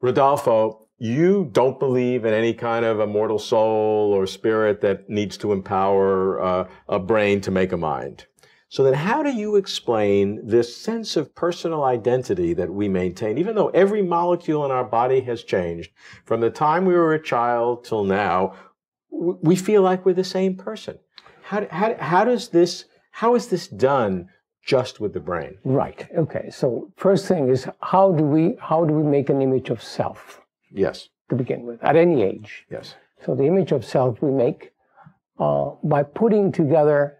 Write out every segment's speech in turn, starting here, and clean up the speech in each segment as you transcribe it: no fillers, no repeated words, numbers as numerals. Rodolfo, you don't believe in any kind of immortal soul or spirit that needs to empower a brain to make a mind. So then how do you explain this sense of personal identity that we maintain, even though every molecule in our body has changed? From the time we were a child till now, we feel like we're the same person. How is this done just with the brain? Right. Okay. So first thing is, how do we make an image of self? Yes. To begin with, at any age. Yes. So the image of self we make by putting together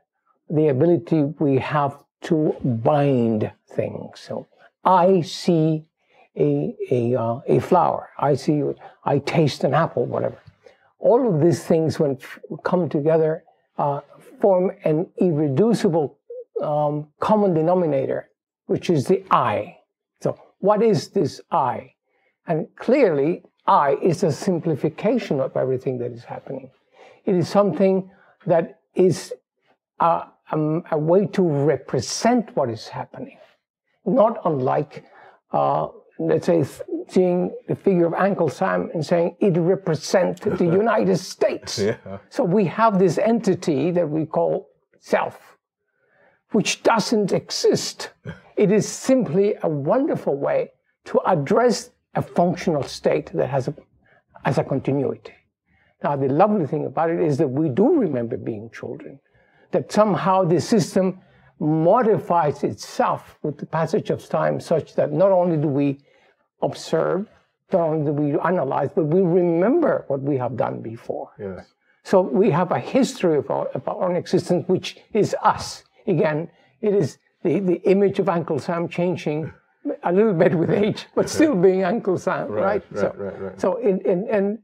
the ability we have to bind things. So I see a flower. I taste an apple. Whatever. All of these things, when come together, form an irreducible common denominator, which is the I. So what is this I? And clearly, I is a simplification of everything that is happening. It is something that is a way to represent what is happening. Not unlike, let's say, seeing the figure of Uncle Sam and saying it represents the United States. Yeah. So we have this entity that we call self, which doesn't exist. It is simply a wonderful way to address a functional state that has a continuity. Now, the lovely thing about it is that we do remember being children, that somehow the system modifies itself with the passage of time such that not only do we observe, not only do we analyze, but we remember what we have done before. Yes. So we have a history of our own existence, which is us. Again, it is the image of Uncle Sam changing a little bit with age, but still being Uncle Sam, right? So it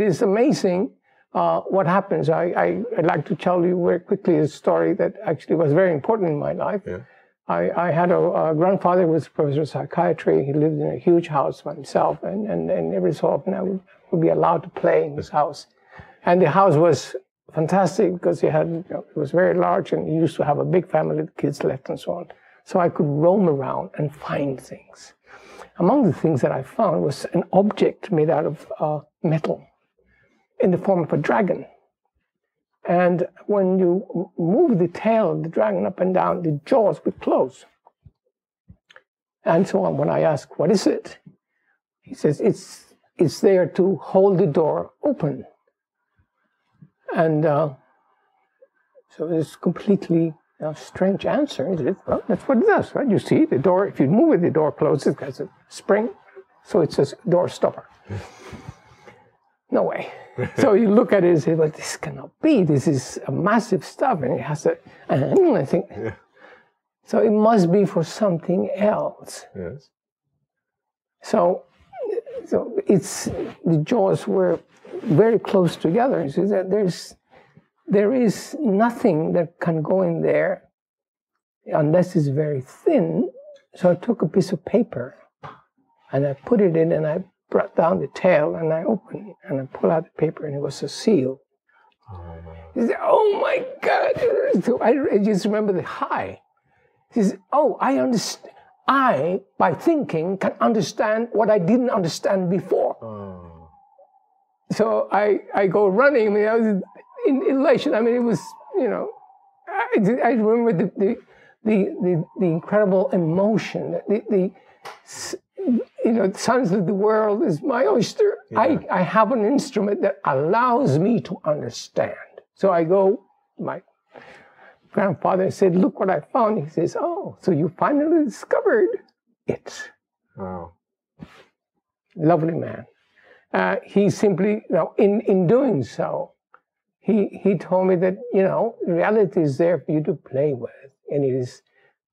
is amazing what happens. I'd like to tell you very quickly a story that actually was very important in my life. Yeah. I had a grandfather who was a professor of psychiatry. He lived in a huge house by himself, and every so often I would be allowed to play in his house. And the house was fantastic because he had, it was very large, and he used to have a big family, the kids left and so on. So I could roam around and find things. Among the things that I found was an object made out of metal in the form of a dragon. And when you move the tail of the dragon up and down, the jaws would close. And so on. When I ask, what is it? He says, it's there to hold the door open. And so it's completely a strange answer, isn't it? Well, that's what it does, right? You see, the door, if you move it, the door closes, there's a spring, so it's a door stopper. No way. So you look at it and say, well, this cannot be. This is a massive stuff, and it has a, and I think, yeah. So it must be for something else. Yes. So it's, the jaws were very close together. So there is nothing that can go in there unless it's very thin. So I took a piece of paper and I put it in, and I brought down the tail, and I opened it, and I pulled out the paper, and it was a seal. He said, oh my God. So I just remember the high. He says, oh, I understand. I, by thinking, can understand what I didn't understand before. Oh. So I go running. I mean, I was in elation. I mean, it was, you know, I remember the incredible emotion, you know, sons of the world is my oyster. Yeah. I have an instrument that allows me to understand. So I go, my grandfather said, look what I found. He says, oh, so you finally discovered it. Wow. Lovely man. He simply, now, in doing so, he told me that, you know, reality is there for you to play with, and it is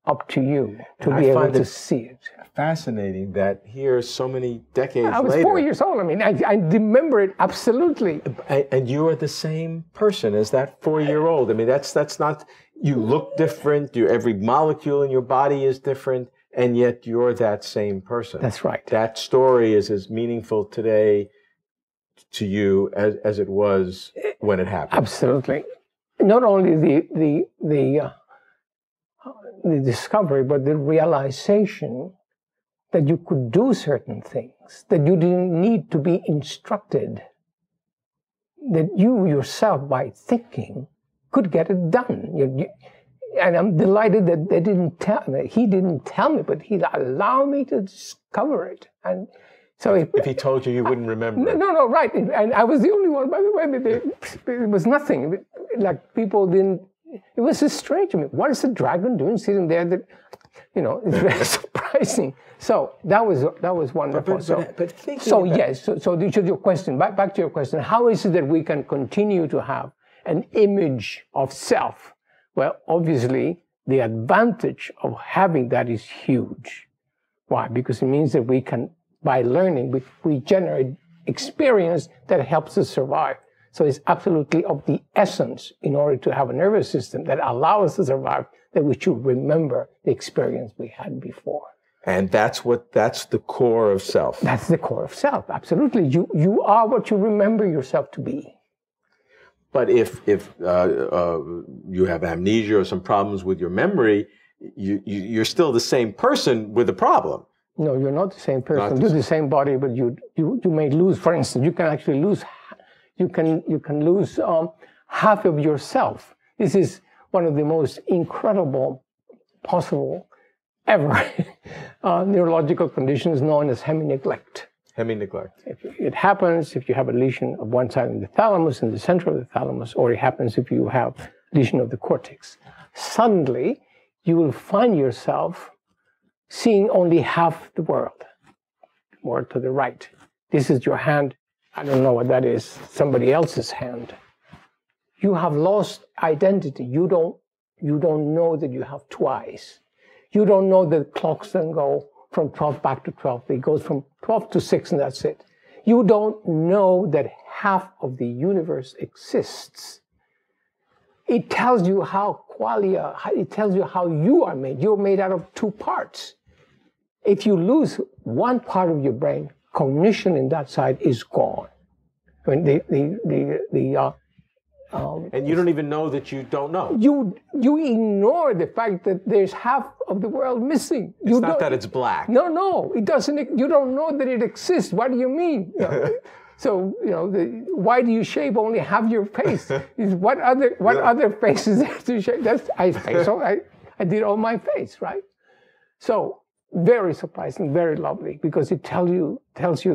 up to you to be able to see it. Fascinating that here, so many decades later. I was 4 years old. I mean, I remember it absolutely. And you are the same person as that four-year-old. I mean, that's not. You look different. Every molecule in your body is different, and yet you're that same person. That's right. That story is as meaningful today to you as it was when it happened. Absolutely. Not only the discovery, but the realization that you could do certain things, that you didn't need to be instructed, that you yourself, by thinking, could get it done. And I'm delighted that they didn't tell me. He didn't tell me, but he allowed me to discover it. And so, if he told you, you wouldn't remember. No, right. And I was the only one. By the way, it was nothing. Like people didn't. It was just strange to me. What is the dragon doing sitting there? That, you know, it's very surprising. So that was wonderful. So to your question, back to your question, how is it that we can continue to have an image of self? Well, obviously, the advantage of having that is huge. Why? Because it means that we can, by learning, we generate experience that helps us survive. So it's absolutely of the essence, in order to have a nervous system that allows us to survive, that we should remember the experience we had before. And that's the core of self. That's the core of self, absolutely. You are what you remember yourself to be. But if you have amnesia or some problems with your memory, you're still the same person with a problem. No, you're not the same person. You're the same body, but you may lose. For instance, you can actually lose. You can lose half of yourself. This is one of the most incredible possible ever neurological conditions known as hemi-neglect. Hemi-neglect. It happens if you have a lesion of one side of the thalamus, in the center of the thalamus, or it happens if you have lesion of the cortex. Suddenly, you will find yourself seeing only half the world, more to the right. This is your hand. I don't know what that is, somebody else's hand. You have lost identity. You don't know that you have two eyes. You don't know that clocks then go from 12 back to 12. It goes from 12 to 6 and that's it. You don't know that half of the universe exists. It tells you how qualia, it tells you how you are made. You're made out of two parts. If you lose one part of your brain, cognition in that side is gone. I mean, and you don't even know that you don't know. You ignore the fact that there's half of the world missing. It's not that it's black. No, it doesn't. You don't know that it exists. What do you mean? You know, so you know, why do you shave only half your face? What other face is there to shave? I did all my face, right? So. Very surprising, very lovely, because it tells you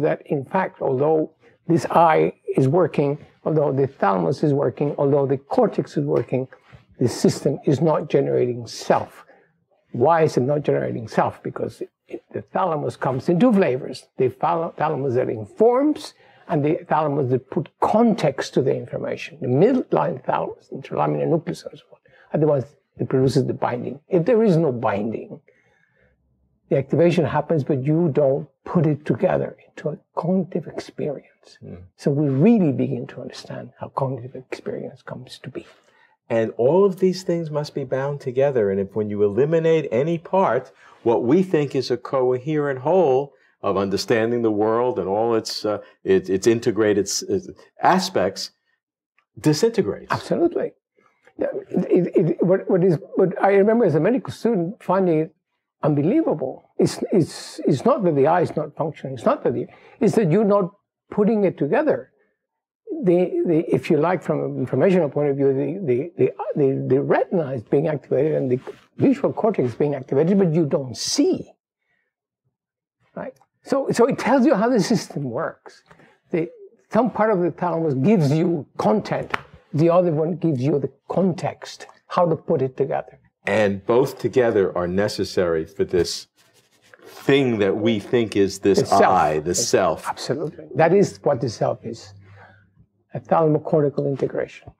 that, in fact, although this eye is working, although the thalamus is working, although the cortex is working, the system is not generating self. Why is it not generating self? Because the thalamus comes in two flavors. The thalamus that informs and the thalamus that put context to the information. The midline thalamus, interlaminar nucleus and so on, are the ones that produces the binding. If there is no binding, the activation happens, but you don't put it together into a cognitive experience. Mm. So we really begin to understand how cognitive experience comes to be. And all of these things must be bound together. And if when you eliminate any part, what we think is a coherent whole of understanding the world and all its integrated aspects disintegrates. Absolutely. What I remember as a medical student finding it unbelievable. It's not that the eye is not functioning. It's not that it's that you're not putting it together. If you like, from an informational point of view, the retina is being activated and the visual cortex is being activated, but you don't see. Right. So it tells you how the system works. Some part of the thalamus gives you content. The other one gives you the context, how to put it together. And both together are necessary for this thing that we think is this I, the self. Absolutely. That is what the self is, a thalamocortical integration.